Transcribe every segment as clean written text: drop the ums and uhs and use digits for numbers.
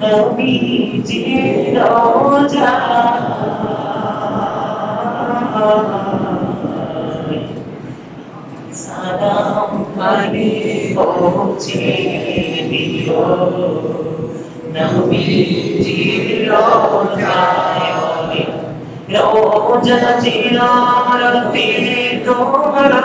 नबी जी रोजा सलाम पहुँचे दियो नबी जी रोजा रोजा जिला रखी दोबारा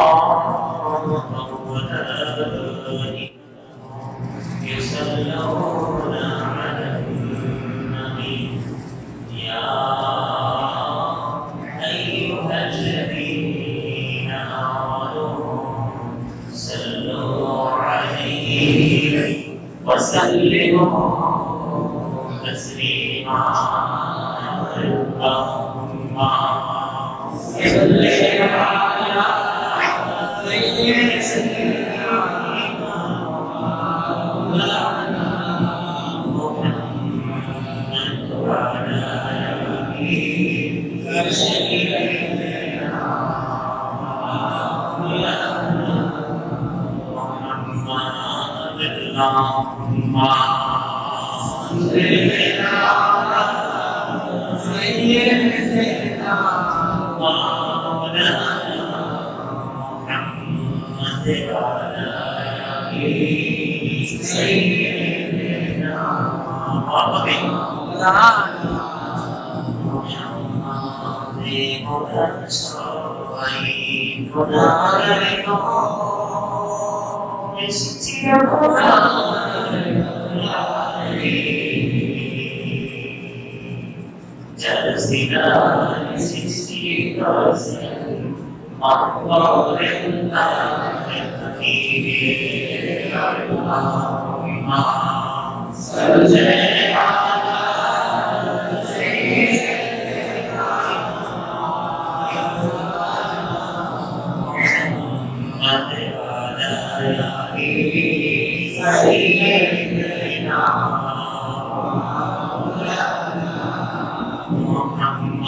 Allahumma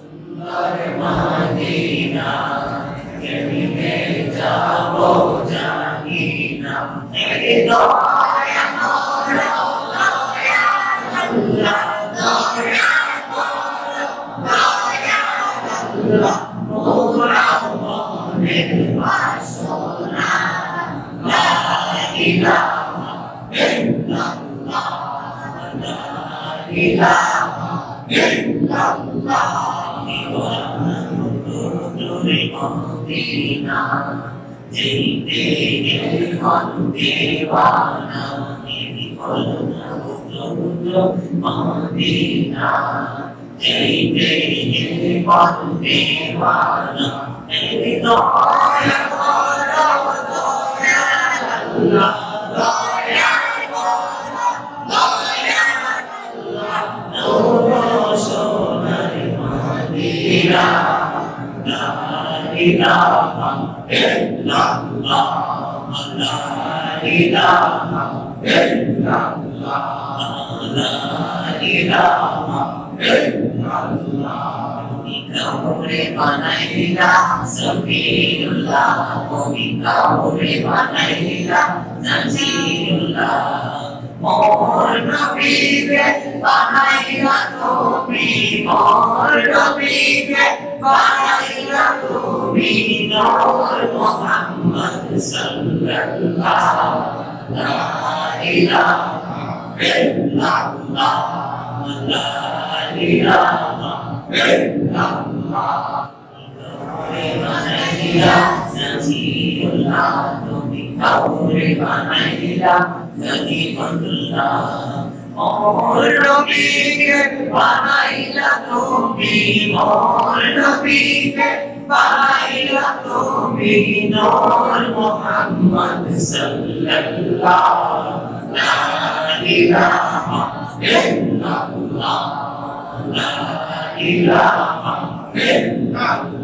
La ilaha और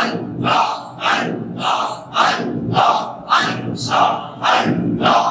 अल्लाह अल्लाह अल्लाह अल्लाह अल्लाह अल्लाह अल्लाह अल्लाह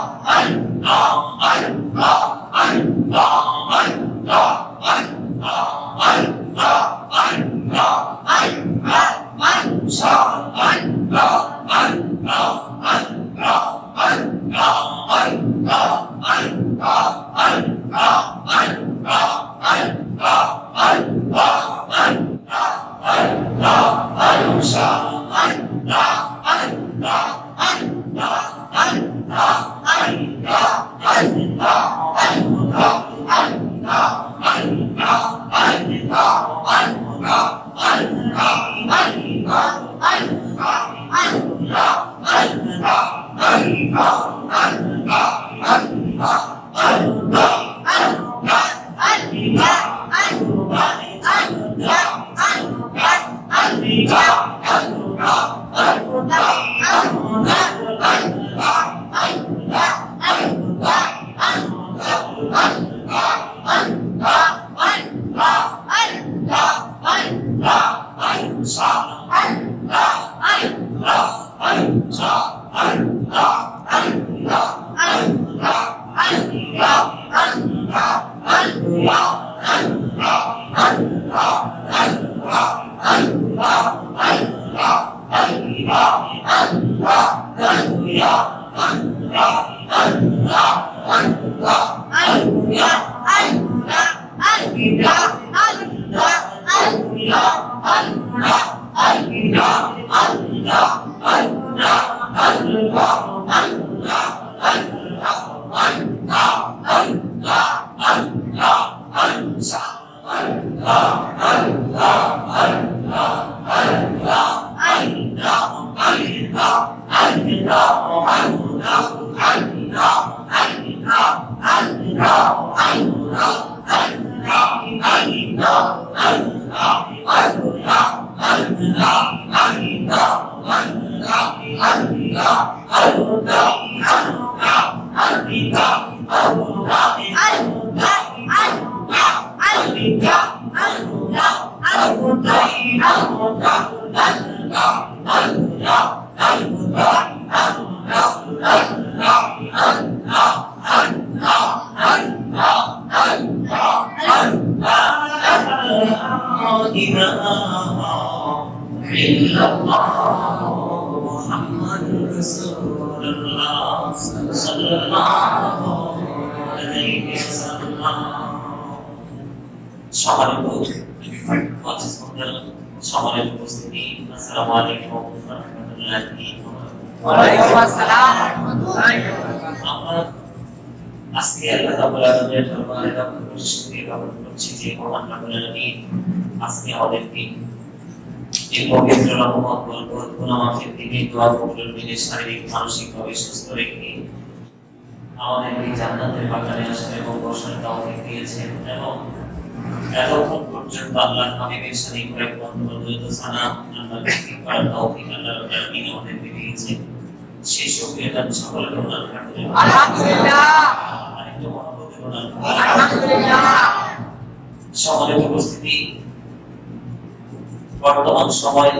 समय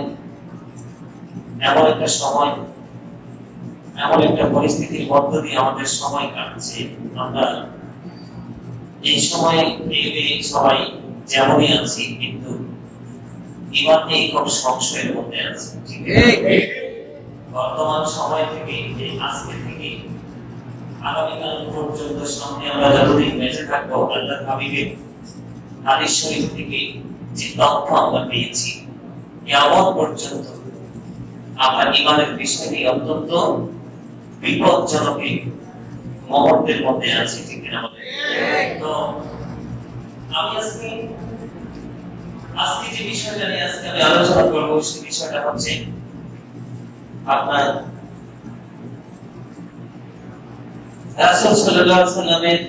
विवादेक और संशय होते हैं ठीक है वर्तमान समय থেকে এই আজকে থেকে আগামীকাল পর্যন্ত সামনে আমরা যতদিন বেঁচে থাকব আল্লাহর হাবিবের হাদিস শরীফ থেকে যে তথ্য আমরা পেয়েছি কিয়ামত পর্যন্ত আমার ইমানের বিষয়টি অত্যন্ত বিপজ্জনক মুহূর্তের মধ্যে আছে ঠিক না ঠিক তো আমি আজকে আজকে যে বিষয়টা নিয়ে আজকে আমি আলোচনা করব সেই বিষয়টা হচ্ছে আপনার রাসূল সাল্লাল্লাহু আলাইহি ওয়াসাল্লামের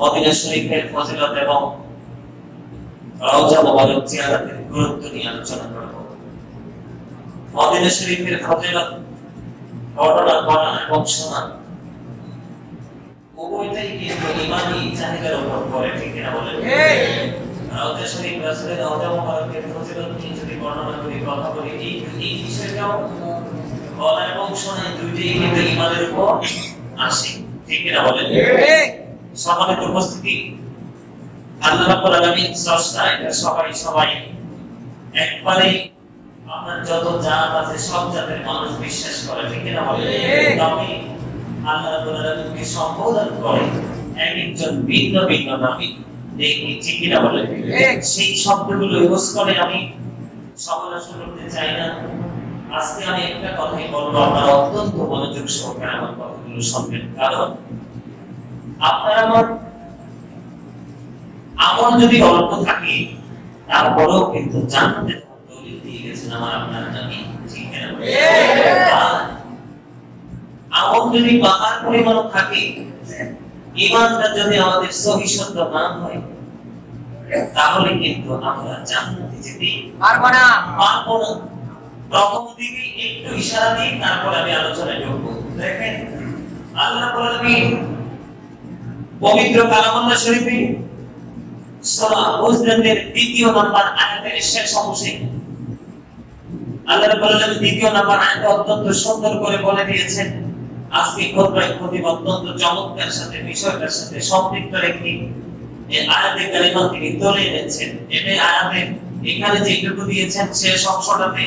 মদিনা শরীফের ফজিলত এবং রওজা মুবারক জিয়ারতের গুরুত্ব নিয়ে আলোচনা করব। মদিনা শরীফের ফজিলত বর্ণনা করা এবং শোনা উভয়টাই কিন্তু ইমানি চাহিদার উপর পড়ে ঠিক না বলেন ঠিক রওজা শরীফ রাসূলের রওজা মুবারকের ফজিলত নিয়ে যদি বর্ণনা করি কথা বলি এই এই বিষয়টাও বলা এবং শোনা দুইটাই কিন্তু ইমানের উপর আসে ঠিক না বলেন ঠিক সম্মানিত উপস্থিতি আল্লাহ রাব্বুল আলামিন স্রষ্টা এটা সবাই সবাই একবারে আপনার যত জাত আছে সব জাতের মানুষ বিশ্বাস করে ঠিক না বলেন ঠিক আমি আল্লাহ রাব্বুল আলামিনকে সম্বোধন করে এক একজন ভিন্ন ভিন্ন নামে তারপরেও কিন্তু জানতে দলিল দিয়ে গেছেন আমার আপনারা জানি ঠিক আমল যদি বাহার পরিমাণ থাকে ইমানটা যদি আমাদের সহি সত্য না হয় তাহলে কিন্তু আমরা জান্নাতে যেতে পারবো না প্রথম দিকে একটু ইশারা দিই তারপর আমি আলোচনা করব। দেখেন আল্লাহ বলেন পবিত্র কালামুল্লাহ শরীফে সূরা হুজরাতের 2 নম্বর আয়াতের শেষ অংশে আল্লাহ বলেন 2 নম্বর আয়াত অত্যন্ত সুন্দর করে বলে দিয়েছেন আজকে খোদবায় খতিব অত্যন্ত চমৎকার সাথে বিষয়টার সাথে সম্পৃক্ত রেখে এই আয়াতে কালিমা তিনি তুলে এনেছেন। এটাই আয়াতে এখানে যেটুকু দিয়েছেন শেষ অংশটাতে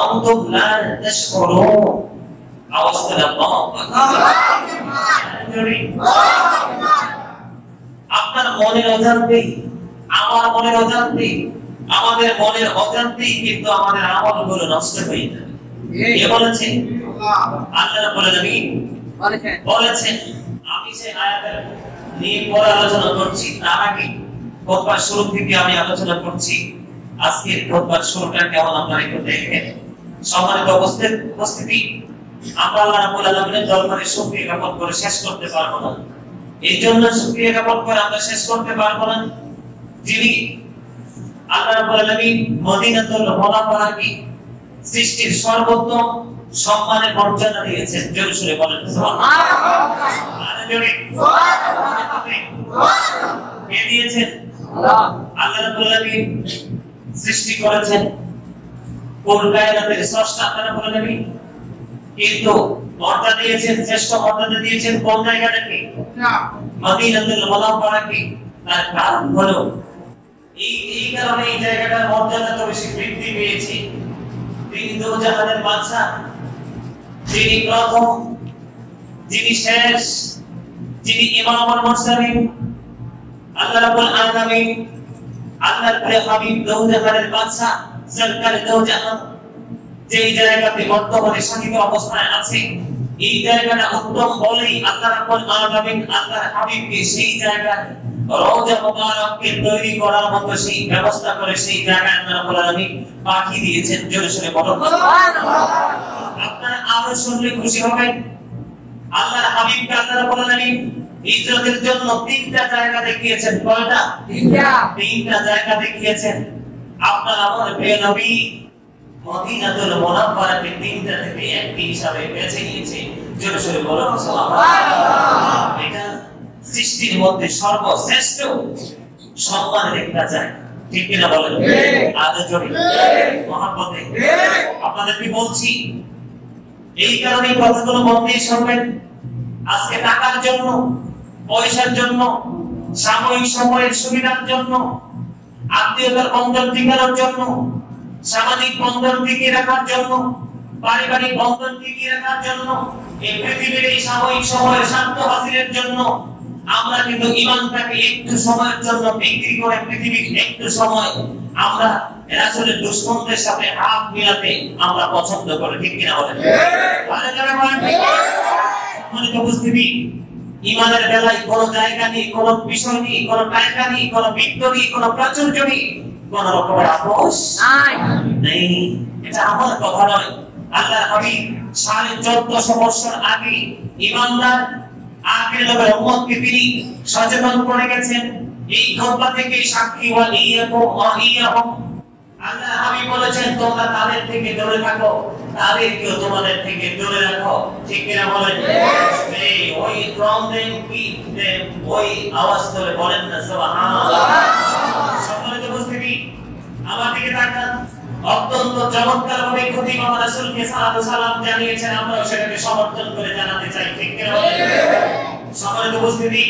অন্তম লা তাশকুরু আওয়াসাল্লাহু আপনার মনের অজান্তেই আমার মনের অজান্তেই আমাদের মনের অজান্তেই কিন্তু আমাদের আমলগুলো নষ্ট হয়ে যায়। এ বলেছেন আল্লাহ রাব্বুল আলামিন বলেছেন আমি যে আয়াতের নিয়ে পরে আলোচনা করছি তার আগে খুতবার শুরু থেকে আমি আলোচনা করছি আজকের খুতবার শুরুটা কেমন আপনারা একটু দেখেন। সম্মানিত উপস্থিতি আমরা আল্লাহ রাব্বুল আলামিনের দরবারে শুকরিয়া জ্ঞাপন করে শেষ করতে পারবো না। এই জন্য শুকরিয়া জ্ঞাপন করে আমরা শেষ করতে পারবো না যিনি আল্লাহ রাব্বুল আলামিন মদিনাতুল মুনাওয়ারাকে সৃষ্টির সর্বোত্তম সম্মানের মর্যাদা দিয়েছেন। জোরে সুরে বলেন সুবহানাল্লাহ। আরে জোরে সুবহানাল্লাহ। কে দিয়েছেন? আল্লাহ। আল্লাহ রাব্বুল আলামিন সৃষ্টি করেছেন কোন কায়নাতের স্রষ্টা আল্লাহ রাব্বুল আলামিন কিন্তু মর্যাদা দিয়েছেন শ্রেষ্ঠ মর্যাদা দিয়েছেন কোন জায়গাটাকে না মদিনাতুল মুনাওয়ারাকে তার কারণ হলো এই কারণে এই জায়গাটার মর্যাদা তো বেশি বৃদ্ধি পেয়েছে। তিনি দোজাহানের বাদশা যিনি প্রথম যিনি শেষ যিনি ইমামুল মুরসালিন আল্লাহ রাব্বুল আলামিন আল্লাহর প্রিয় হাবিব দোজাহানের বাদশা সরকার দোজাহান যে জায়গাতে বর্তমানে শাসিত অবস্থায় আছে এই জায়গাটা উত্তম বলেই আল্লাহ রাব্বুল আলামিন আল্লাহর হাবিবকে সেই জায়গা রওজা মুবারককে তৈরি করার মতো সেই ব্যবস্থা করে সেই জায়গায় আল্লাহ রাব্বুল আলামিন বাকি দিয়েছেন। জোরে শুনে বলো সুবহানাল্লাহ। আপনারা আরো শুনলে খুশি হবেন আল্লাহর হাবিবকে আল্লাহ রাব্বুল আলামিন ইজ্জতের জন্য তিনটা জায়গা দেখিয়েছেন। কয়টা? তিনটা জায়গা দেখিয়েছেন। আপনারা আমার প্রিয় নবী মদিনাতুল মুনাওয়ারাকে তিনটা থেকে একটি হিসাবে বেছে নিয়েছে। জোরে শুনে বলো সুবহানাল্লাহ। এটা সৃষ্টির মধ্যে সর্বশ্রেষ্ঠ সম্মানের একটা জায়গা ঠিক কিনা বলেন আদর জড়িত মহব্বতে আপনাদেরকে বলছি এই কারণে কথাগুলো মন দিয়ে শুনবেন। আজকে টাকার জন্য পয়সার জন্য সাময়িক সময়ের সুবিধার জন্য আত্মীয়তার বন্ধন টিকে রাখার জন্য, সামাজিক বন্ধন টিকে রাখার জন্য, পারিবারিক বন্ধন টিকে রাখার জন্য, এই পৃথিবীর এই সাময়িক সময়ের স্বার্থ হাসিলের জন্য আমরা কিন্তু ইমানটাকে একটু সময়ের জন্য বিক্রি করে পৃথিবীর একটু সময় আমরা রাসূলের দুশমনদের সাথে হাত মিলাতে আমরা পছন্দ করি, ঠিক কিনা বলেন? আরে যারা মানে মনে উপস্থিতি ইমানের বেলায় কোন জায়গা নেই, কোন বিষয় নেই, কোন টাকা নেই, কোন বৃত্ত নেই, কোন প্রাচুর্য নেই, কোন রকমের আপোষ নেই। এটা আমার কথা নয়, আল্লাহ হাবিব ১৪৫০ বছর আগে ইমানদার আখেরি নবীর উম্মতকে তিনি সচেতন করে গেছেন। এই খোদবা থেকে সাক্ষী ওয়ালিয়াকুম ওয়াহিয়াহুম, আল্লাহ হাবিব বলেছেন তোমরা তাদের থেকে দূরে থাকো, তাদেরকেও তোমাদের থেকে দূরে রাখো, ঠিক কিনা বলেন? এই ওই from them keep them, ওই আওয়াজ করে বলেন না সুবহানাল্লাহ। সম্মানিত উপস্থিতি, আমার দিকে তাকান। অত্যন্ত চমৎকারভাবে খতিব রাসূলকে সালাতু সালাম জানিয়েছেন, আমরা সেটাকে সমর্থন করে জানাতে চাই, ঠিক কিনা বলেন? সম্মানিত উপস্থিতি,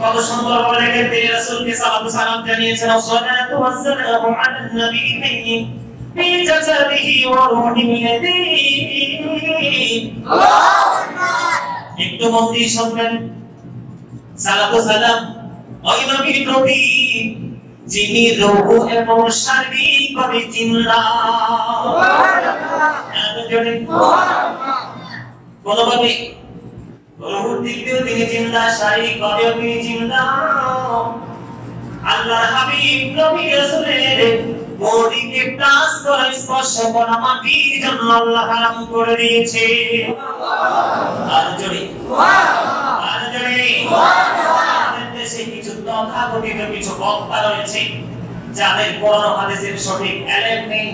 কত সুন্দরভাবে দেখেন তিনি রাসূলকে সালাতু সালাম জানিয়েছেন। আসসালাতু ওয়াসসালামু আলা নবিয়্যিহি ফি জাসাদিহি ওয়া রূহিহি। আল্লাহু আকবার। একটু মন দিয়ে শুনবেন, সালাতু সালাম ওই নবীর প্রতি যিনি রূহ এবং শারীরিক ভাবে জিন্দা। কোনোভাবে রূহের দিক দিয়েও তিনি জিন্দা, শারীরিক ভাবেও তিনি জিন্দা। আল্লাহ হাবিব নবী রাসূলের বডিকে টাচ করা, স্পর্শ করা মাটির জন্য আল্লাহ হারাম করে দিয়েছে। আর জোরে সুবহানাল্লাহ, আর জোরে সুবহানাল্লাহ। কিছু তথাকথিত কিছু বক্তা রয়েছে যাদের কোরআন হাদিসের সঠিক এলেম নেই,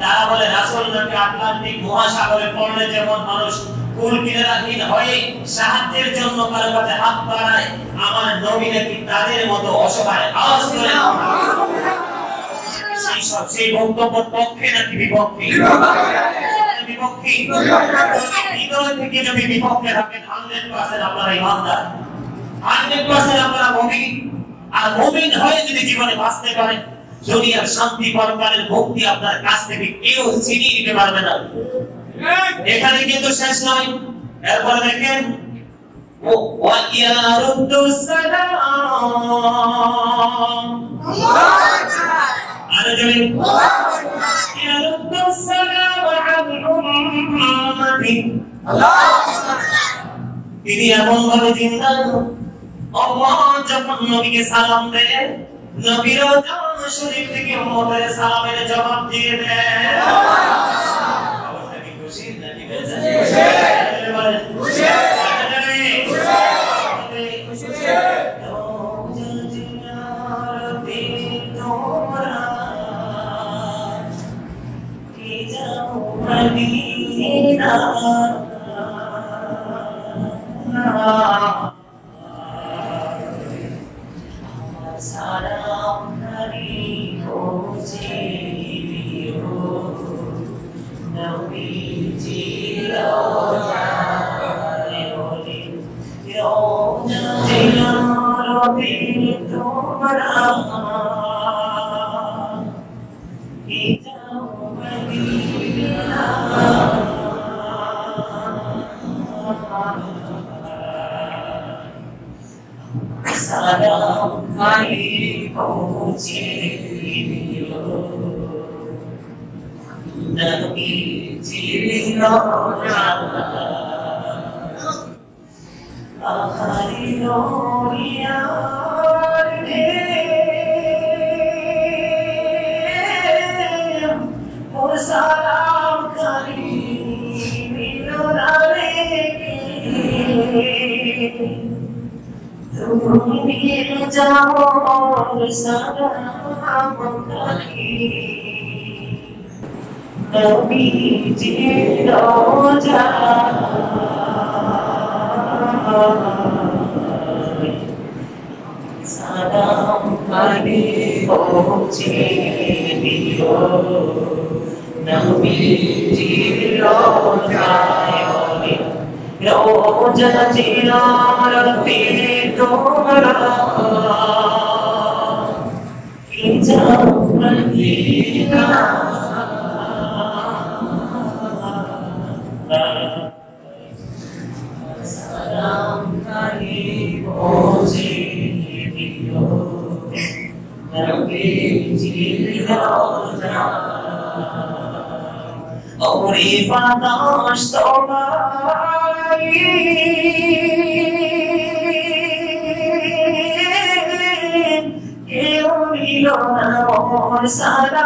তারা বলে রাসূল নাকি আটলান্টিক মহাসাগরে পড়লে যেমন মানুষ কুলকিনারাহীন হয়ে সাহায্যের জন্য কারো কাছে হাত বাড়ায়, আমার নবী নাকি তাদের মতো অসহায় আওয়াজ করে। সেই সব সেই বক্তব্যের পক্ষে নাকি বিপক্ষে? বিপক্ষে। হৃদয় থেকে যদি বিপক্ষে থাকেন 100% আপনারা ইমানদার, 100% আপনারা মুমিন। আর মুমিন হয়ে যদি জীবনে বাঁচতে পারেন, দুনিয়ার শান্তি পরকালের ভক্তি আপনার কাছ থেকে কেউ ছিনিয়ে নিতে পারবে না। এখানে কিন্তু শেষ নয়, এরপরে দেখেন ওয়া ইয়ারুদ্দু সালাম। আর যদি ইয়ারুদ্দু সালাম আল উম্মতি, আল্লাহু আকবার। তিনি এমন ভাবে জিন্দা, যখন নবীকে সালাম দেন নবীরও জান শরীফ থেকে উম্মতের সালামের জবাব দিয়ে দেন। परिवार वर्ग एवं सकल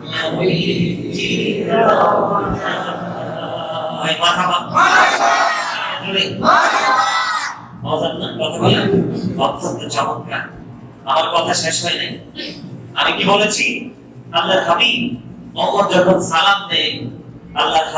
साहबीर प्रति आमादेर पक्ष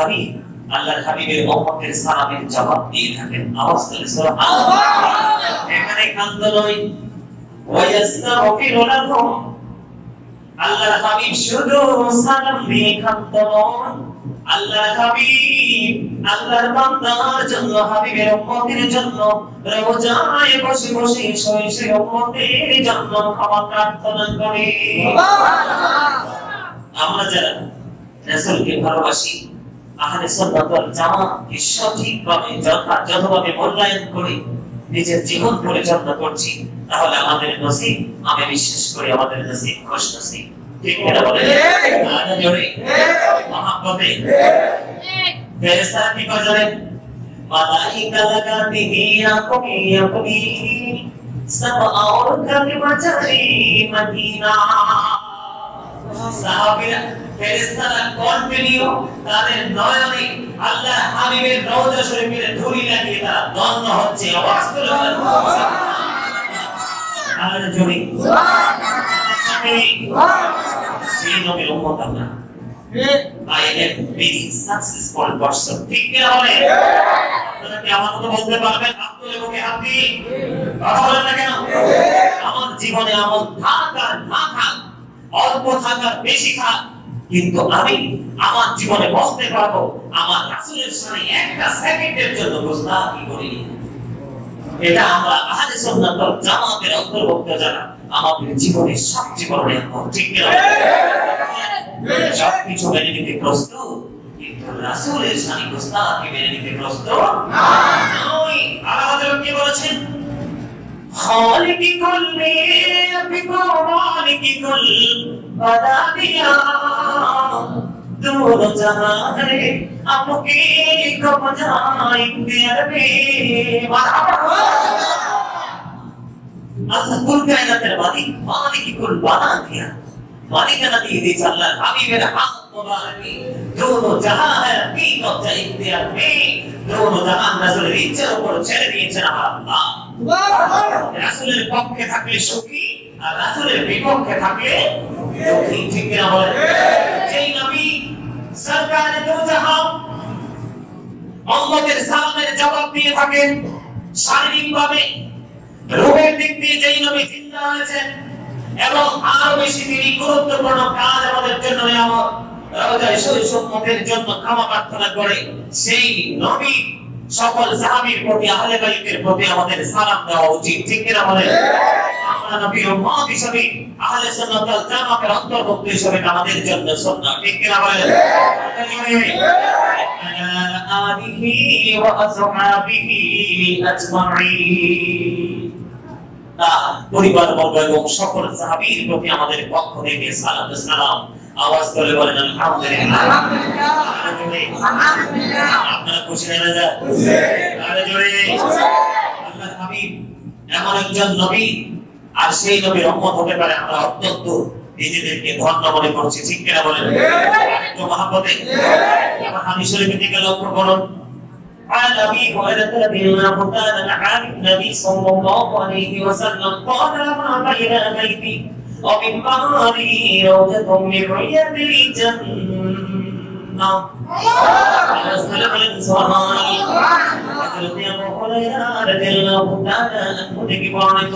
थेके सालाम आवाज করে বলেন আলহামদুলিল্লাহ আলহামদুলিল্লাহ আলহামদুলিল্লাহ। আপনারা খুশি না না খুশি আরে জোরে খুশি। আল্লাহর হাবিব এমন একজন নবী আর সেই নবীর উম্মত হতে পারে আমরা অত্যন্ত নিজেদেরকে ধন্য মনে করছি, ঠিক কিনা বলেন ঠিক। তো মহব্বতে ঠিক। আমরা হাদিস শরীফে থেকে লক্ষ্য করুন عن أبي هريرة رضي الله تعالى عن النبي صلى الله عليه وسلم قال ما بين بيتي ومن ماري روضة من رياض الجنة. حضرت أبو هريرة رضي الله تعالى عنه থেকে বর্ণিত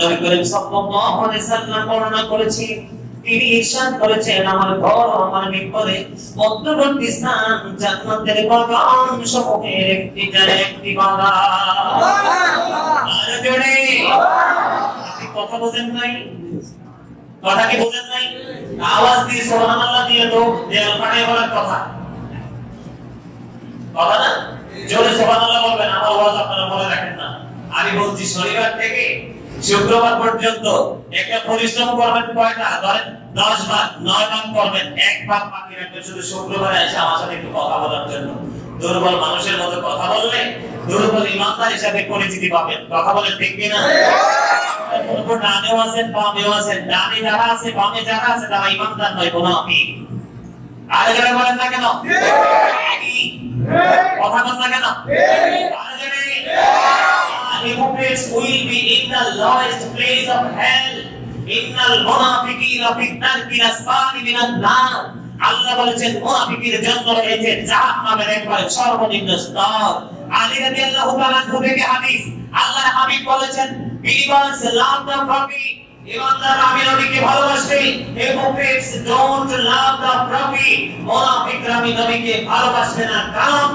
নবী করিম সাল্লাল্লাহু আলাইহি ওয়াসাল্লাম বর্ণনা করেছেন তিনি ইরশাদ করেছেন আমার ঘর আমার নিকটে মধ্যবর্তী স্থান জান্নাতের বাগান সমূহের একটি একটি বাগান। আরে জোরে আপনি কথা বোঝেন নাই, কথা কি বোঝেন নাই? আওয়াজ দিয়ে সুবহানাল্লাহ দিয়ে তো দেয়াল পাড়ে বলার কথা কথা না, জোরে সুবহানাল্লাহ বলবেন। আমার আওয়াজ আপনারা মনে রাখেন না, আমি বলছি শনিবার থেকে শুক্রবার পর্যন্ত একটা পরিশ্রম করবেন কয়টা ধরেন 10 ভাগ 9 ভাগ করবেন, এক ভাগ বাকি রাখবেন শুধু শুক্রবারে এসে আমার সাথে একটু কথা বলার জন্য। দুর্বল মানুষের মতো কথা বললে দুর্বল ইমানদার হিসেবে পরিচিতি পাবেন, কথা বলে ঠিক কিনা। ডানেও আছেন বামেও আছেন, ডানে যারা আছে বামে যারা আছে তারা ইমানদার নয় কোনো আমি। আরে যারা বলেন না কেন কথা বলেন না কেন hypocrites will be in the lowest place of hell. Innal munafiqina fi darki asfali minan nar. Allah বলেছেন মুনাফিকদের জন্য রয়েছে জাহান্নামের একবার সর্বনিম্ন স্তর। আলী রাদিয়াল্লাহু তাআলা থেকে হাদিস আল্লাহর হাবিব বলেছেন ইমান সালাম দা প্রভি ইমানদার আমি নবীকে ভালোবাসি। hypocrites don't love the prophet. মুনাফিকরা আমি নবীকে ভালোবাসে না কারণ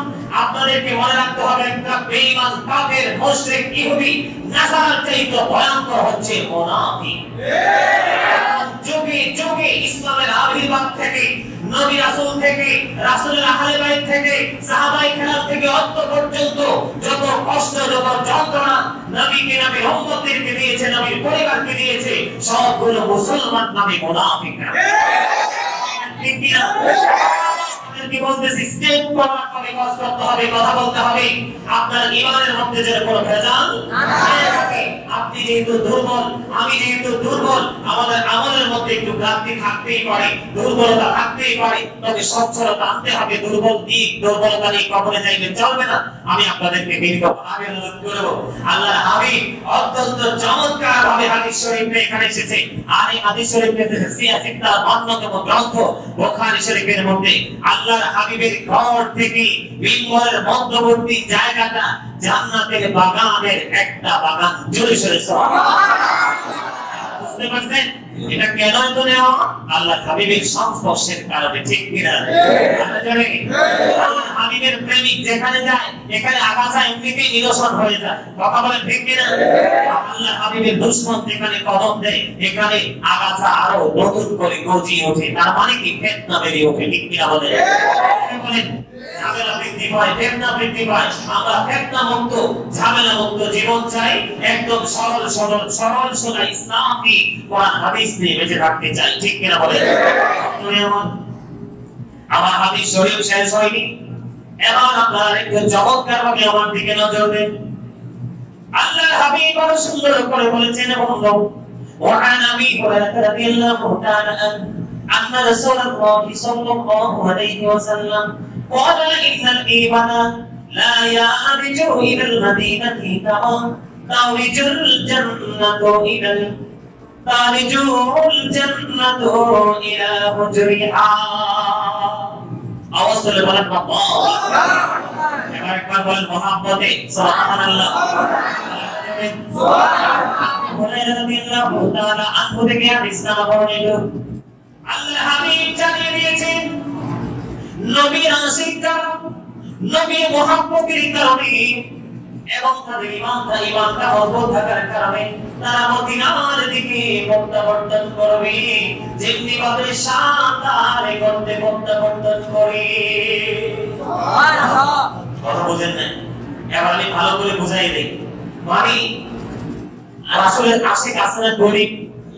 আপনাদেরকে মনে রাখতে হবে একটা বেঈমান কাফের মুশরিক ইহুদি নাসার চাইতে ভয়ঙ্কর হচ্ছে মুনাফিক। যুগে যুগে ইসলামের আবির্ভাব থেকে নবী রাসূল থেকে রাসূলের আহলে বাইত থেকে সাহাবায়ে কেরাম থেকে অন্ত পর্যন্ত যত কষ্ট যত যন্ত্রণা নবীকে নবী উম্মতদেরকে দিয়েছে নবীর পরিবারকে দিয়েছে সবগুলো মুসলমান নামে মুনাফিক। ঠিক কি না কি বলতেছি স্টেপ করার পরে কষ্ট করতে হবে কথা বলতে হবে। আপনার ইমানের মধ্যে যেন কোনো ভেজাল না থাকে। আপনি যেহেতু দুর্বল আমি যেহেতু দুর্বল আমাদের আমলের মধ্যে একটু ঘাটতি থাকতেই পারে দুর্বলতা থাকতেই পারে, তবে সচ্ছলতা আনতে হবে। দুর্বল দিক দুর্বলতা নিয়ে কখনো যাইলে চলবে না। আমি আপনাদেরকে বিনীতভাবে অনুরোধ করব আল্লাহর হাবিব অত্যন্ত চমৎকার ভাবে হাদিস শরীফে এখানে এসেছে। আর এই হাদিস শরীফে এসেছে সিয়াসিতার অন্যতম গ্রন্থ বুখারী শরীফের মধ্যে আল্লাহর হাবিবের ঘর থেকে মিম্বরের মধ্যবর্তী জায়গাটা জান্নাতের বাগানের একটা বাগান। জোরে জোরে সুবহানাল্লাহ। বুঝতে পারছেন এটা কেন এত নেওয়া? আল্লাহ হাবিবের সংস্পর্শের কারণে, ঠিক কিনা? আল্লাহ হাবিবের প্রেমিক যেখানে যায় এখানে আগাছা এমনিতেই নিরসন হয়ে যায়, কথা বলে ঠিক কিনা? আল্লাহ হাবিবের দুশ্মন যেখানে কদম দেয় এখানে আগাছা আরো নতুন করে গজিয়ে ওঠে। তার মানে কি ফেতনা বেরিয়ে ওঠে, ঠিক কিনা বলেন? আমার হাদিস শরীফ শেষ হয়নি, এবার আপনারা একটু চমৎকার ভাবে আমার দিকে নজর দেন। আল্লাহর হাবিব বড় সুন্দর করে বলেছেন أن رسول الله صلى الله عليه وسلم قال إن الإيمان لا يعرج إلى المدينة كما تعرج الجنة إلى حجرها. أوصل لبلد الله أكبر المحبة سبحان الله سبحان الله تعالى عنه تكيان إسلام আল্লাহ হাবিব জানিয়ে দিয়েছেন নবীর আশিকরা নবীর মুহাব্বতের কারণে এবং তাদের ঈমানটা অটুট থাকার কারণে তারা মদিনার দিকে প্রত্যাবর্তন করবে যেমনি ভাবে সাঁতার করতে প্রত্যাবর্তন করে। সুবহানাল্লাহ। কথা বুঝেন না? এবার আমি ভালো করে বুঝাই দেই মানে রাসূলের আশিক আসলে গরিব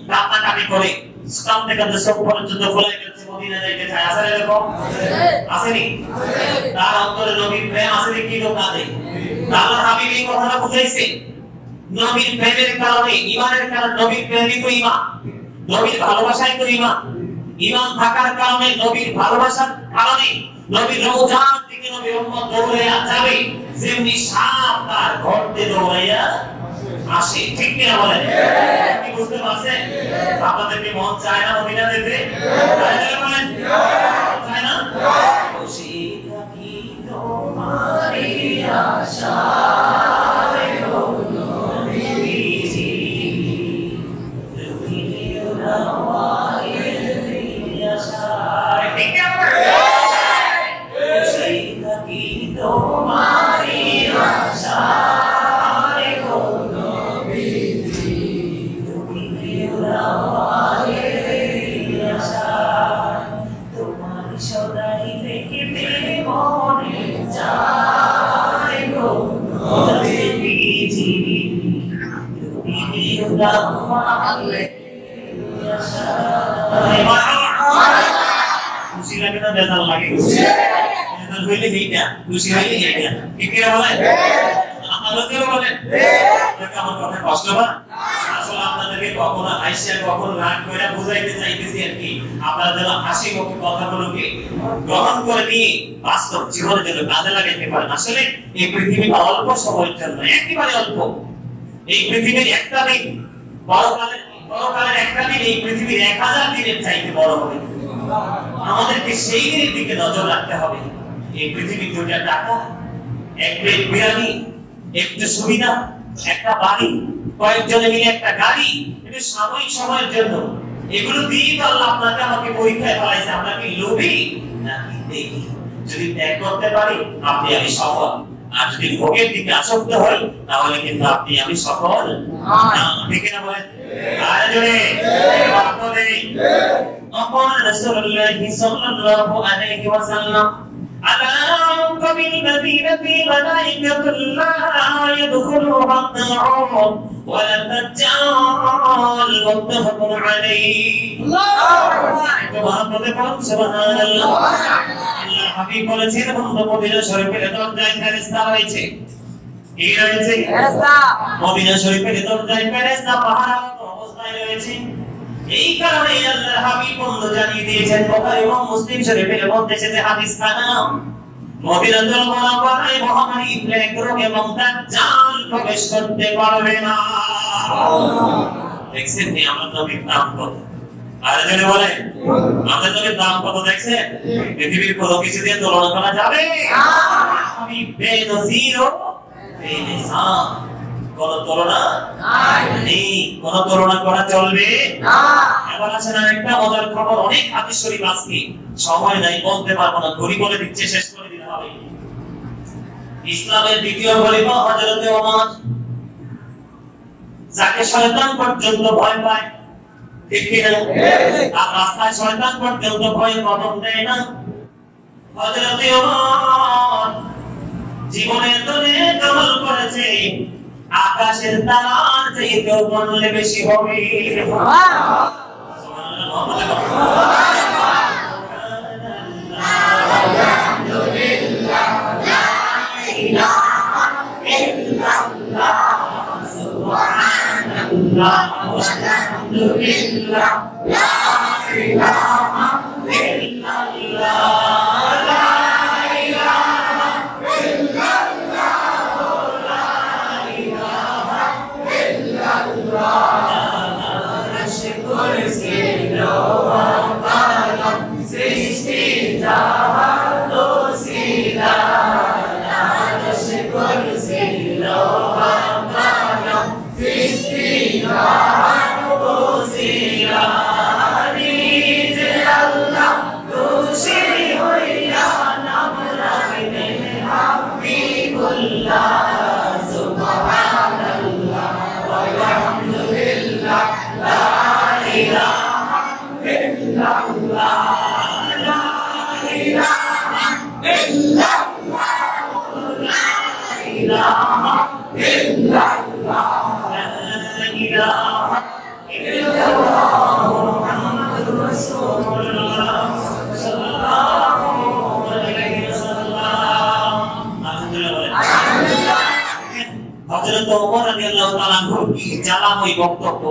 কান্নাকাটি করে স্থান থেকে দেশ পর্যন্ত খোলা গেছে दौड़ाइया नजर रखते सफल أَلَمْ تَرَ الَّذِينَ فِي مَلَائِكَةِ اللَّهِ يَدْخُلُونَ النَّارَ وَلَا تَجْعَلُ وَقْتَهُمْ عَلَيْهِ اللَّهُ سُبْحَانَ اللَّهِ আল্লাহ হাবিব বলেছেন মদিনা শরীফে দরজায় ফেরেশতা রয়েছে কি রয়েছে ফেরেশতা মদিনা শরীফে দরজায় ফেরেশতা পাহারারত অবস্থায় রয়েছে এই কারণে আল্লাহ হাবিব বন্ধু জানিয়ে দিয়েছেন বুখারী এবং মুসলিম শরীফের মধ্যে সেটা হাদিস কানাম মদিনাতুল মুনাওয়ারায় মহামারী প্লেগ রোগ এবং দাজ্জাল প্রবেশ করতে পারবে না সুবহানাল্লাহ দেখছেন কি আমার নবীর দাম কত আর জেনে বলেন আমাদের নবীর দাম কত দেখছেন পৃথিবীর কোনো কিছু দিয়ে তুলনা করা যাবে না আমি বেনজির ও বেনিসাব কোনো তুলনা নাই নেই কোনো তুলনা করা চলবে না এবার আসেন আরেকটা মজার খবর অনেক হাদিস শরীফ আছে সময় নাই বলতে পারবো না গরি বলে দিচ্ছে শেষ করে দিতে হবে ইসলামের দ্বিতীয় খলিফা হযরত ওমর যাকে শয়তান পর্যন্ত ভয় পায় ঠিক কি না আর রাস্তায় শয়তান পর্যন্ত ভয় কদম দেয় না হযরত ওমর জীবনে এতনে আমল করেছে আকাশের তারার চাইতেও বললে বেশি হবে সুবহানাল্লাহ সুবহানাল্লাহ আলহামদুলিল্লাহ লা ইলাহা ইল্লাল্লাহ সুবহানাল্লাহ আলহামদুলিল্লাহ লা ইলাহা ইল্লাল্লাহ La ilaha illallah. हजरत उमर रदियल्लाहु ताआला अन्हु की জ্বালাময় বক্তব্য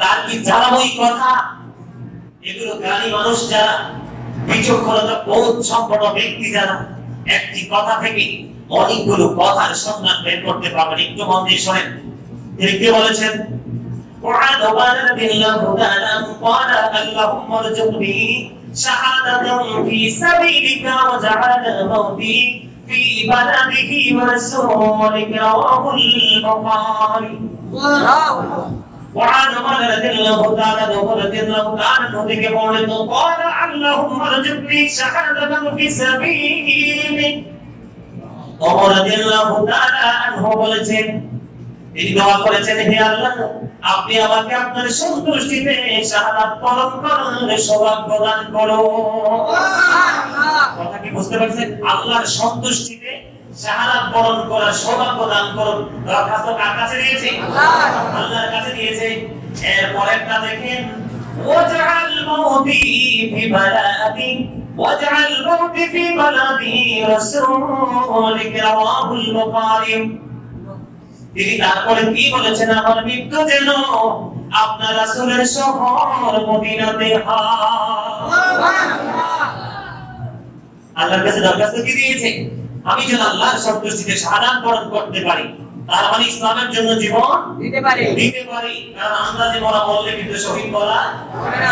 তার কি জ্বালাময় কথা এগুলো জ্ঞানী মানুষ যারা বিচক্ষণতা বহুত সম্পন্ন ব্যক্তি যারা একটি কথা থেকে অনেকগুলো কথার সন্ধান বের করতে পারবেন একটু মন দিয়ে শুনেন তিনি কি বলেছেন কুরআন ওয়ালা বিল্লাহু তাআলা ক্বালা আল্লাহুম্মা রজুবনি শাহাদাতান ফি সাবিলিকা ওয়া জাআলা মাউতি ফি ইবাদাতিহি ওয়া রাসূলিকা ওয়াহুল মুকারি আল্লাহু কুরআন ওয়ালা বিল্লাহু তাআলা রজুবনি কান থেকে বলে তো ক্বালা আল্লাহুম্মা রজুবনি শাহাদাতান ফি সাবিলিকা ওমর রাদিয়াল্লাহু তাআলা আনহু বলেছেন তিনি দোয়া করেছেন হে আল্লাহ আপনি আমাকে আপনার সন্তুষ্টিতে শাহাদাত পরম করুন সৌভাগ্য দান করুন আল্লাহ কথা কি বুঝতে পারছেন আল্লাহর সন্তুষ্টিতে শাহাদাত পরম করার সৌভাগ্য দান করুন দরখাস্ত কার কাছে দিয়েছে আল্লাহ আল্লাহর কাছে দিয়েছে এরপরেরটা দেখেন ওয়াজআল মাউতি ফি বালাদি واجعل موتي في بلدي رسولك رواه البخاري তিনি তারপরে কি বলেছেন আমার মৃত্যু যেন আপনার রাসূলের শহর মদিনাতে হয় সুবহানাল্লাহ আল্লাহর কাছে দরখাস্ত কি দিয়েছে আমি যেন আল্লাহর সন্তুষ্টিতে শাহাদাত বরণ করতে পারি তার মানে ইসলামের জন্য জীবন দিতে পারি কারণ আমরা যে বলা বললে কিন্তু শহীদ বলা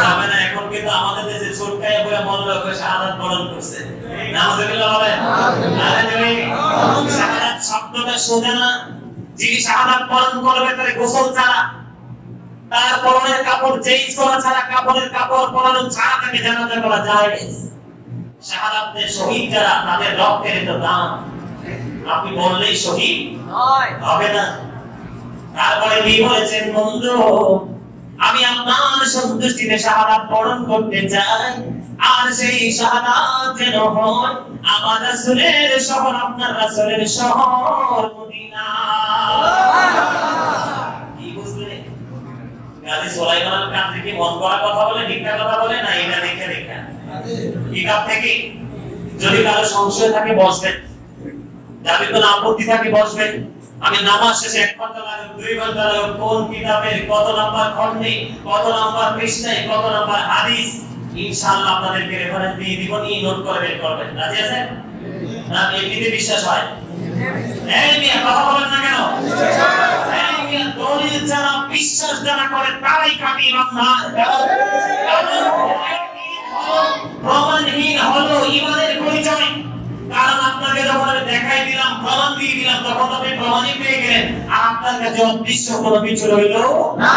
হবে না এখন কিন্তু আমাদের দেশে সরকারে বলে মরলো করে শাহাদাত বরণ করছে নামাজে গেলে হবে আরে তুমি শাহাদাত শব্দটা শোনে না যিনি শাহাদাত বরণ করবে তার গোসল ছাড়া তার পরনের কাপড় চেঞ্জ করা ছাড়া কাপড়ের কাপড় পরানো ছাড়া তাকে জানাজা করা যায় শাহাদাতের শহীদ যারা তাদের রক্তের তো দাম আপনি বললেই শহীদ হবে না তারপরে কি বলেছেন বন্ধু আমি আপনার সন্তুষ্টিতে শাহাদাত বরণ করতে চাই আর সেই শাহাদাত যেন হয় আমার রাসূলের শহর আপনার রাসূলের শহর মদিনা কি বুঝলে গালি সুলাইমান কান থেকে মন করা কথা বলে মিথ্যা কথা বলে না এটা দেখে কিতাব থেকে যদি কারো সংশয় থাকে বসবেন যাবে কোন আপত্তি থাকে বসবেন আমি নামাজ শেষে এক ঘন্টা লাগে দুই ঘন্টা লাগে কোন কিতাবের কত নাম্বার খণ্ডে কত নাম্বার পৃষ্ঠায় কত নাম্বার হাদিস ইনশাআল্লাহ আপনাদেরকে রেফারেন্স দিয়ে দিব নিয়ে নোট করে বের করবেন রাজি আছেন না এমনিতে বিশ্বাস হয় এই মিয়া কথা বলেন না কেন এই মিয়া দলিল যারা বিশ্বাস যারা করে তারাই কামি ইমানদার প্রমাণহীন হলো ইমানের পরিচয় কারণ আপনাকে যখন আমি দেখাই দিলাম প্রমাণ দিয়ে দিলাম তখন আপনি প্রমাণই পেয়ে গেলেন আর আপনার কাছে অদৃশ্য কোনো কিছু রইল না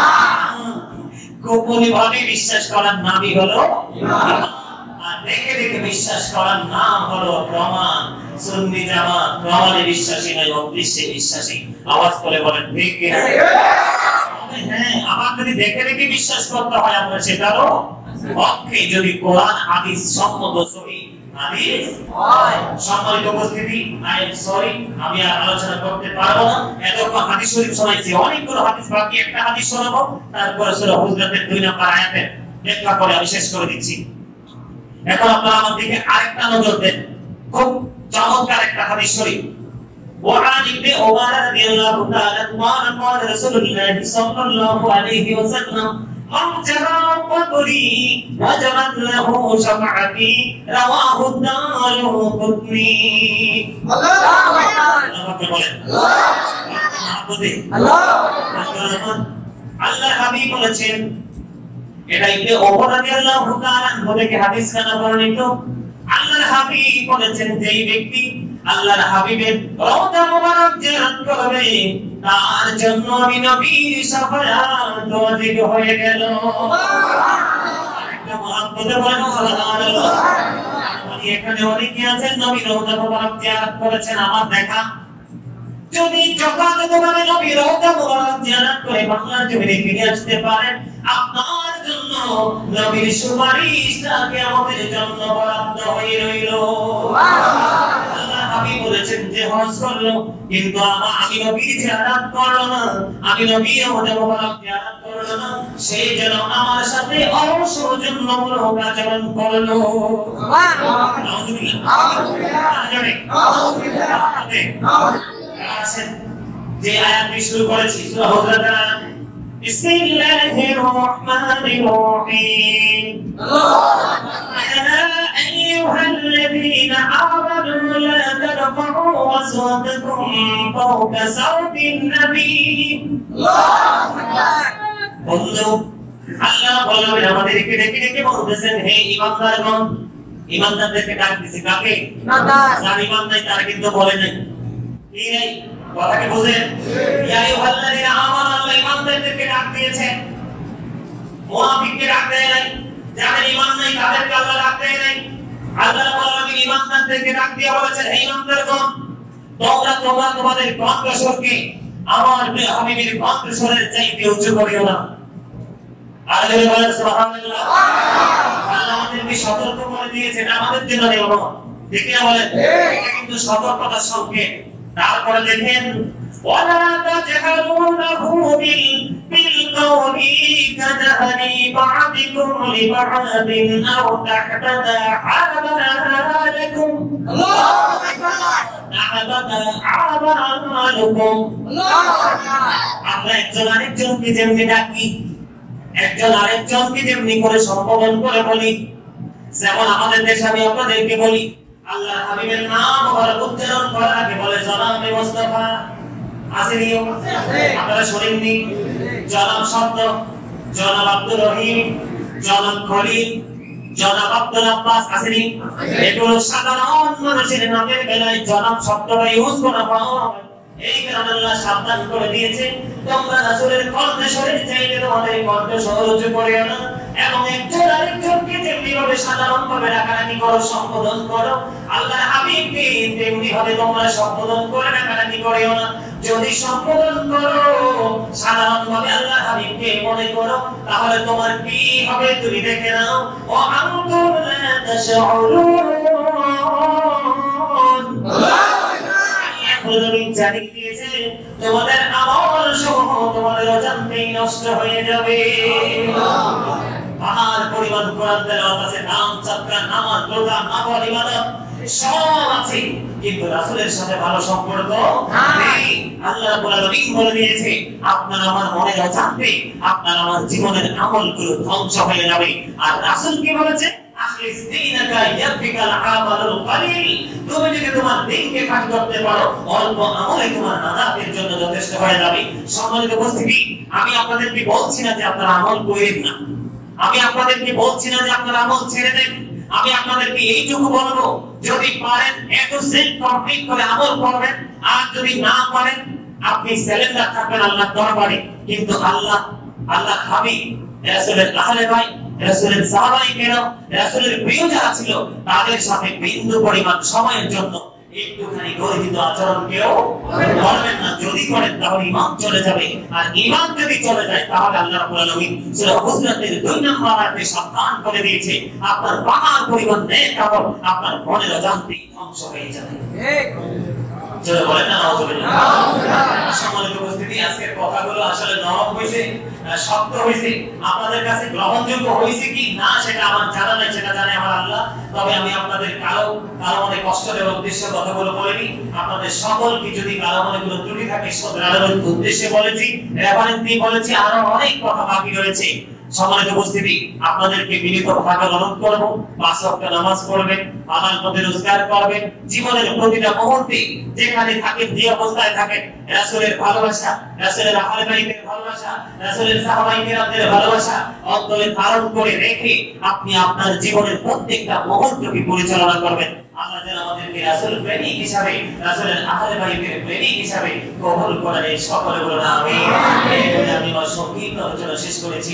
গোপনে ভাবে বিশ্বাস করার নামই হলো ইমান আর দেখে দেখে বিশ্বাস করার নাম হলো প্রমাণ সুন্নি জামাত প্রমাণে বিশ্বাসী নয় অদৃশ্যে বিশ্বাসী আওয়াজ করে বলেন দেখে হ্যাঁ আমার যদি দেখে দেখে বিশ্বাস করতে হয় আমরা সেটারও পক্ষে যদি কোরআন হাদিস সম্মত সহি হাদিস হয় সম্মানিত উপস্থিতি আই এম সরি আমি আর আলোচনা করতে পারবো না এতক্ষণ হাদিস শরীফ শোনাইছি অনেকগুলো হাদিস বাকি একটা হাদিস শোনাবো তারপরে সূরা হুজরাতের 2 নম্বর আয়াতে ব্যাখ্যা করে আমি শেষ করে দিচ্ছি এখন আপনারা আমার দিকে আরেকটা নজর দেন খুব চমৎকার একটা হাদিস শরীফ ওয়ান ইবনে ওমর রাদিয়াল্লাহু তাআলা قال رسول الله صلى الله عليه وسلم من جرى قبري وجرت له شفاعتي رواه الدارقطني আল্লাহ হাবিব বলেছেন এটা ইবনে ওমর রাদিয়াল্লাহু তাআলা থেকে হাদিস কানা বর্ণিত আল্লাহর হাবিব বলেছেন যে ব্যক্তি আল্লাহর হাবিবের রওজা মুবারক জিয়ারত করবে তার জন্য আমি নবীর শাফায়াত ওয়াজিব হয়ে গেল সুবহানাল্লাহ একটা মহাব্বতে বলেন সুবহানাল্লাহ মানে এখানে অনেকে আছেন নবীর রওজা মুবারক জিয়ারত করেছেন আমার দেখা যদি জগতে তোমার নবীর রওজা মুবারক জিয়ারত করে বাংলা জমিনে ফিরে আসতে পারেন আপনার জন্য নবীর সুপারিশটা কিয়ামতের জন্য বরাদ্দ হয়ে রইল সুবহানাল্লাহ আমি বলেছেন যে হজ করলো কিন্তু আমি নবীর জিয়ারত করলো না আমি নবীর ওটা মোবারক জিয়ারত করলো না সে যেন আমার সাথে অসৌজন্যমূলক আচরণ করলো সুবহানাল্লাহ আলহামদুলিল্লাহ আলহামদুলিল্লাহ আলহামদুলিল্লাহ আলহামদুলিল্লাহ আলহামদুলিল্লাহ যে আয়াতটি শুরু করেছি সূরা হুজরাত বিসমিল্লাহির রহমানির রহিম আল্লাহ أيها الذين آمنوا لا ترفعوا أصواتكم فوق صوت النبي الله أكبر আল্লাহ বলবেন আমাদেরকে ডেকে ডেকে বলতেছেন হে ইমানদারগণ ইমানদারদেরকে ডাক দিছি কাকে ইমানদার যারা ইমানদার তারা কিন্তু বলে না ঠিক নাই কথাকে বুঝেন ইয়া আইয়ুহাল্লাযীনা আমানু আল্লাহ ইমানদারদেরকে ডাক দিয়েছেন মুনাফিককে ডাক দেয় নাই যারা ইমান নাই তাদেরকে আল্লাহ ডাক দেয় নাই আল্লাহ বলেন ইমানদারদেরকে ডাক দিয়ে বলেছেন হে ইমানদারগণ তোমরা তোমাদের কণ্ঠস্বরকে আমার প্রিয় হাবিবের কণ্ঠস্বরের চাইতে উচ্চ করিও না আল্লাহ বলেন সুবহানাল্লাহ আল্লাহ আমাদেরকে সতর্ক করে দিয়েছেন আমাদের জন্য নিয়ম ঠিক না বলেন ঠিক কিন্তু সতর্কতার সঙ্গে তারপরে দেখেন ওয়ালা তাজহারুনাহু বিল কওলি কাদাহানি বা'দিকুম লিবা'দিন আও তাহতাদা আ'বা'লাকুম আল্লাহু আকবার তাহতাদা আ'বা'লাকুম আল্লাহু আকবার আমরা একজন আরেকজনকে যেমনি ডাকি একজন আরেকজনকে যেমনি করে সম্বোধন করে বলি যেমন আমাদের দেশে আমি আপনাদেরকে বলি আল্লাহ হাবিবের নাম মুবারক উচ্চারণ করার আগে বলে জনাব মুস্তাফা আসেনিও আপনারা শুনেননি জনাব শব্দ জনাব আব্দুর রহিম জনাব খলিল জনাব আব্দুল আব্বাস আসেনি এগুলো সাধারণ মানুষের নামের বেলায় জনাব শব্দটা ইউজ করা হয় এই কারণে আল্লাহ সাবধান করে দিয়েছে তোমরা রাসূলের কণ্ঠস্বরের চাইতে তোমাদের কণ্ঠস্বর উচ্চ করিও না এবং একজন আরেকজনকে যেমনিভাবে সাধারণভাবে ডাকাডাকি করো সম্বোধন করো আল্লাহ হাবিবকে তেমনিভাবে তোমরা সম্বোধন করে ডাকাডাকি করিও না যদি সম্বোধন করো সাধারণভাবে আল্লাহ হাবিবকে মনে করো তাহলে তোমার কি হবে তুমি দেখে নাও ও আনতুম লা তাশউরুন আল্লাহ তোমাদের আমল সমূহ তোমাদের অজান্তেই নষ্ট হয়ে যাবে পাহাড় পরিমাণ কোরআন তেলাওয়াত আছে নাম চাকরা নামাজ রোজা আমল ইবাদত সব আছে কিন্তু রাসূলের সাথে ভালো সম্পর্ক নেই আল্লাহ বলে নবীন বলে দিয়েছে আপনার আমার মনে অজান্তে আপনার আমার জীবনের আমলগুলো ধ্বংস হয়ে যাবে আর রাসূল কি বলেছে আখলিস দীনকা ইয়াফিকাল আমালুল কলিল তুমি যদি তোমার দিনকে খাঁটি করতে পারো অল্প আমলে তোমার নাজাতের জন্য যথেষ্ট হয়ে যাবে সম্মানিত উপস্থিতি আমি আপনাদেরকে বলছি না যে আপনারা আমল করেন না আমি আপনাদেরকে বলছি না যে আপনারা আমল ছেড়ে দেন আমি আপনাদেরকে এইটুকু বলবো যদি পারেন একটু সেলফ কমপ্লিট করে আমল করবেন আর যদি না পারেন আপনি সেলেন্ডার থাকবেন আল্লাহর দরবারে কিন্তু আল্লাহ হাবিব রাসূলের আহলে বাইত রাসূলের সাহাবায়ে কেরাম রাসূলের প্রিয় যারা ছিল তাদের সাথে বিন্দু পরিমাণ সময়ের জন্য একটুখানি গর্হিত আচরণ কেউ করবেন না যদি করেন তাহলে ঈমান চলে যাবে আর ঈমান যদি চলে যায় তাহলে আল্লাহ রাব্বুল আলামিন সূরা হুজরাতের 2 নম্বর আয়াতে সাবধান করে দিয়েছে আপনার পাহাড় পরিমাণ নেক আমল আপনার মনের অজান্তেই ধ্বংস হয়ে যাবে ঠিক যারা বলেন না আউযুবিল্লাহ সম্মানিত উপস্থিতি আজকের কথাগুলো আসলে নরম হইছে শক্ত হইছে আপনাদের কাছে গ্রহণযোগ্য হইছে কি না সেটা আমার জানা নাই সেটা জানে আমার আল্লাহ তবে আমি আপনাদের কারো মনে কষ্ট দেওয়ার উদ্দেশ্যে কথাগুলো বলিনি আপনাদের সকল কিছু যদি কারো মনে কোনো ত্রুটি থাকে শুধরানোর উদ্দেশ্যে বলেছি রেফারেন্স দিয়ে বলেছি আরো অনেক কথা বাকি রয়েছে সম্মানিত উপস্থিতি আপনাদেরকে বিনীত ভাবে অনুরোধ করব পাঁচ ওয়াক্ত নামাজ পড়বেন হালাল পথে রোজগার করবেন জীবনের প্রতিটা মুহূর্তে যেখানে থাকেন যে অবস্থায় থাকেন রাসূলের ভালোবাসা রাসূলের আহলে বাইতের ভালোবাসা রাসূলের সাহাবায়ে কেরামদের ভালোবাসা অন্তরে ধারণ করে রেখে আপনি আপনার জীবনের প্রত্যেকটা মুহূর্তকে পরিচালনা করবেন আল্লাহ যেন আমাদেরকে রাসূল প্রেমিক হিসাবে রাসূলের আহলে বাইতের প্রেমিক হিসাবে কবুল করেন সকলে বলুন আমিন আমি আমার সংক্ষিপ্ত আলোচনা শেষ করেছি